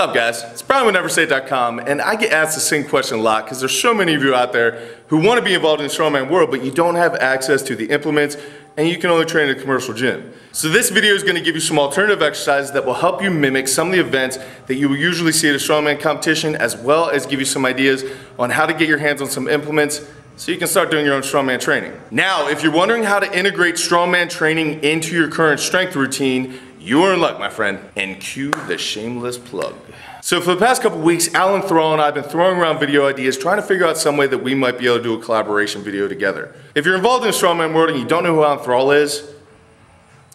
What's up, guys? It's Brian with NEVERsate.com, and I get asked the same question a lot because there's so many of you out there who want to be involved in the strongman world, but you don't have access to the implements and you can only train at a commercial gym. So this video is going to give you some alternative exercises that will help you mimic some of the events that you will usually see at a strongman competition, as well as give you some ideas on how to get your hands on some implements so you can start doing your own strongman training. Now, if you're wondering how to integrate strongman training into your current strength routine, you are in luck, my friend, and cue the shameless plug. So for the past couple weeks, Alan Thrall and I have been throwing around video ideas, trying to figure out some way that we might be able to do a collaboration video together. If you're involved in the strongman world and you don't know who Alan Thrall is,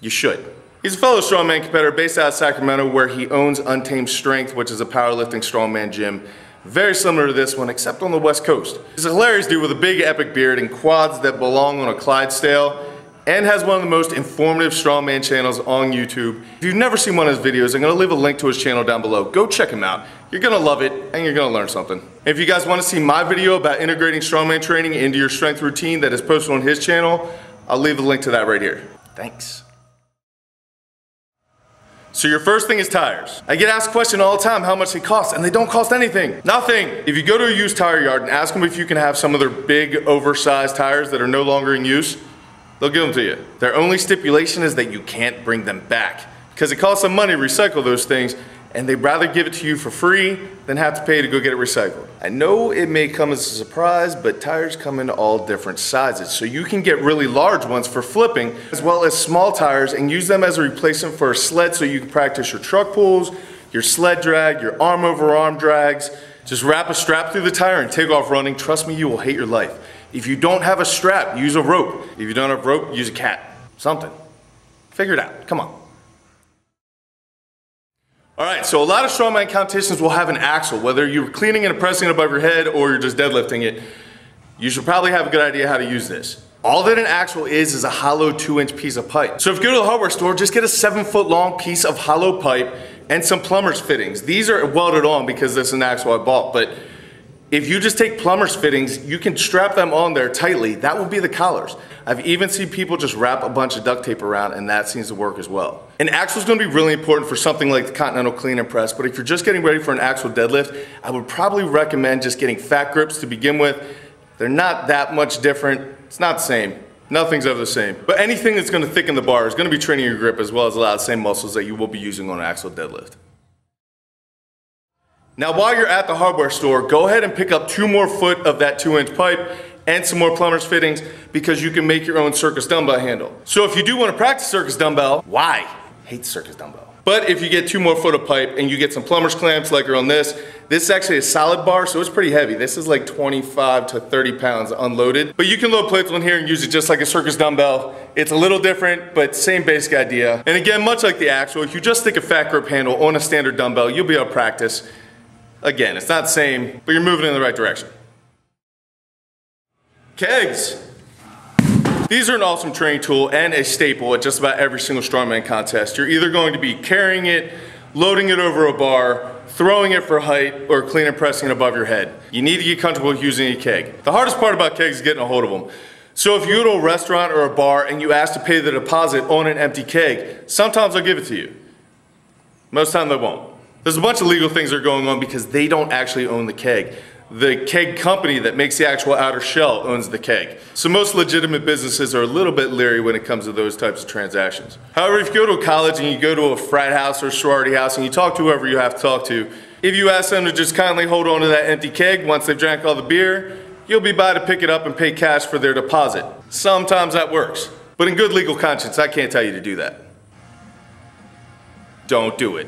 you should. He's a fellow strongman competitor based out of Sacramento, where he owns Untamed Strength, which is a powerlifting strongman gym. Very similar to this one, except on the West Coast. He's a hilarious dude with a big epic beard and quads that belong on a Clydesdale, and has one of the most informative strongman channels on YouTube. If you've never seen one of his videos, I'm gonna leave a link to his channel down below. Go check him out. You're gonna love it, and you're gonna learn something. If you guys wanna see my video about integrating strongman training into your strength routine that is posted on his channel, I'll leave a link to that right here. Thanks. So your first thing is tires. I get asked a question all the time how much they cost, and they don't cost anything. Nothing. If you go to a used tire yard and ask them if you can have some of their big oversized tires that are no longer in use, they'll give them to you. Their only stipulation is that you can't bring them back, because it costs them money to recycle those things, and they'd rather give it to you for free than have to pay to go get it recycled. I know it may come as a surprise, but tires come in all different sizes, so you can get really large ones for flipping, as well as small tires, and use them as a replacement for a sled so you can practice your truck pulls, your sled drag, your arm over arm drags. Just wrap a strap through the tire and take off running. Trust me, you will hate your life. If you don't have a strap, use a rope. If you don't have rope, use a cat. Something. Figure it out. Come on. All right, so a lot of strongman competitions will have an axle, whether you're cleaning and pressing it above your head or you're just deadlifting it. You should probably have a good idea how to use this. All that an axle is a hollow 2-inch piece of pipe. So if you go to the hardware store, just get a 7-foot long piece of hollow pipe and some plumber's fittings. These are welded on because this is an axle I bought, but if you just take plumber's fittings, you can strap them on there tightly. That will be the collars. I've even seen people just wrap a bunch of duct tape around, and that seems to work as well. An axle is going to be really important for something like the continental clean and press, but if you're just getting ready for an axle deadlift, I would probably recommend just getting fat grips to begin with. They're not that much different. It's not the same. Nothing's ever the same. But anything that's going to thicken the bar is going to be training your grip as well as a lot of the same muscles that you will be using on an axle deadlift. Now, while you're at the hardware store, go ahead and pick up 2 more foot of that 2-inch pipe and some more plumber's fittings, because you can make your own circus dumbbell handle. So if you do want to practice circus dumbbell, why? I hate circus dumbbell. But if you get 2 more foot of pipe and you get some plumber's clamps like are on this is actually a solid bar, so it's pretty heavy. This is like 25 to 30 pounds unloaded. But you can load plates on here and use it just like a circus dumbbell. It's a little different, but same basic idea. And again, much like the axle, if you just stick a fat grip handle on a standard dumbbell, you'll be able to practice. Again, it's not the same, but you're moving in the right direction. Kegs. These are an awesome training tool and a staple at just about every single strongman contest. You're either going to be carrying it, loading it over a bar, throwing it for height, or clean and pressing it above your head. You need to get comfortable using a keg. The hardest part about kegs is getting a hold of them. So if you go to a restaurant or a bar and you ask to pay the deposit on an empty keg, sometimes they'll give it to you. Most times they won't. There's a bunch of legal things that are going on because they don't actually own the keg. The keg company that makes the actual outer shell owns the keg. So most legitimate businesses are a little bit leery when it comes to those types of transactions. However, if you go to a college and you go to a frat house or a sorority house and you talk to whoever you have to talk to, if you ask them to just kindly hold on to that empty keg once they've drank all the beer, you'll be by to pick it up and pay cash for their deposit. Sometimes that works. But in good legal conscience, I can't tell you to do that. Don't do it.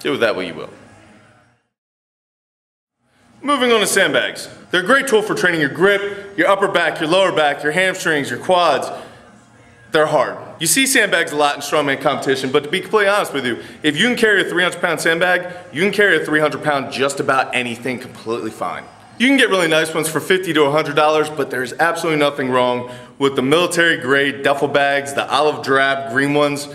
Do it that way you will. Moving on to sandbags. They're a great tool for training your grip, your upper back, your lower back, your hamstrings, your quads. They're hard. You see sandbags a lot in strongman competition, but to be completely honest with you, if you can carry a 300-pound sandbag, you can carry a 300-pound just about anything completely fine. You can get really nice ones for $50 to $100, but there's absolutely nothing wrong with the military-grade duffel bags, the olive drab green ones.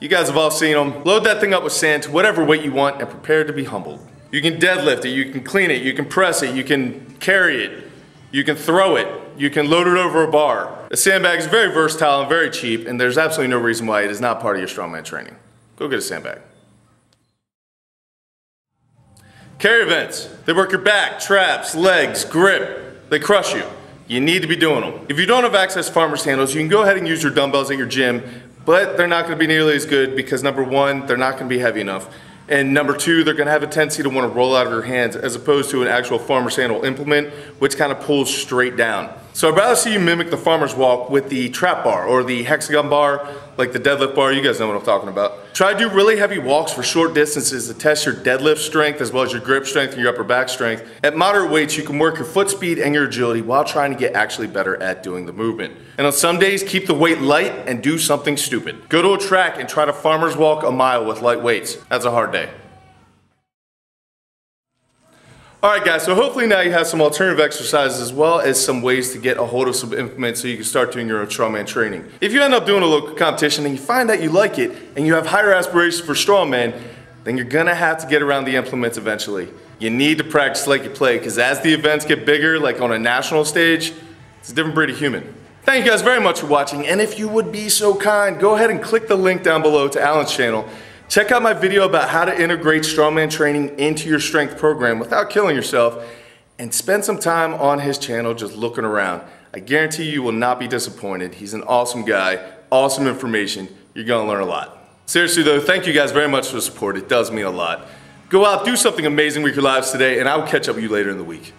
You guys have all seen them. Load that thing up with sand to whatever weight you want and prepare to be humbled. You can deadlift it, you can clean it, you can press it, you can carry it, you can throw it, you can load it over a bar. A sandbag is very versatile and very cheap, and there's absolutely no reason why it is not part of your strongman training. Go get a sandbag. Carry events, they work your back, traps, legs, grip. They crush you. You need to be doing them. If you don't have access to farmer's handles, you can go ahead and use your dumbbells at your gym, but they're not gonna be nearly as good because number one, they're not gonna be heavy enough. And number two, they're gonna have a tendency to wanna roll out of your hands as opposed to an actual farmer's handle implement, which kinda pulls straight down. So I'd rather see you mimic the farmer's walk with the trap bar or the hexagon bar, like the deadlift bar, you guys know what I'm talking about. Try to do really heavy walks for short distances to test your deadlift strength as well as your grip strength and your upper back strength. At moderate weights, you can work your foot speed and your agility while trying to get actually better at doing the movement. And on some days, keep the weight light and do something stupid. Go to a track and try to farmer's walk a mile with light weights. That's a hard day. Alright guys, so hopefully now you have some alternative exercises as well as some ways to get a hold of some implements so you can start doing your own strongman training. If you end up doing a local competition and you find that you like it and you have higher aspirations for strongman, then you're gonna have to get around the implements eventually. You need to practice like you play because as the events get bigger, like on a national stage, it's a different breed of human. Thank you guys very much for watching, and if you would be so kind, go ahead and click the link down below to Alan's channel. Check out my video about how to integrate strongman training into your strength program without killing yourself, and spend some time on his channel just looking around. I guarantee you will not be disappointed. He's an awesome guy, awesome information. You're gonna learn a lot. Seriously though, thank you guys very much for the support. It does mean a lot. Go out, do something amazing with your lives today, and I will catch up with you later in the week.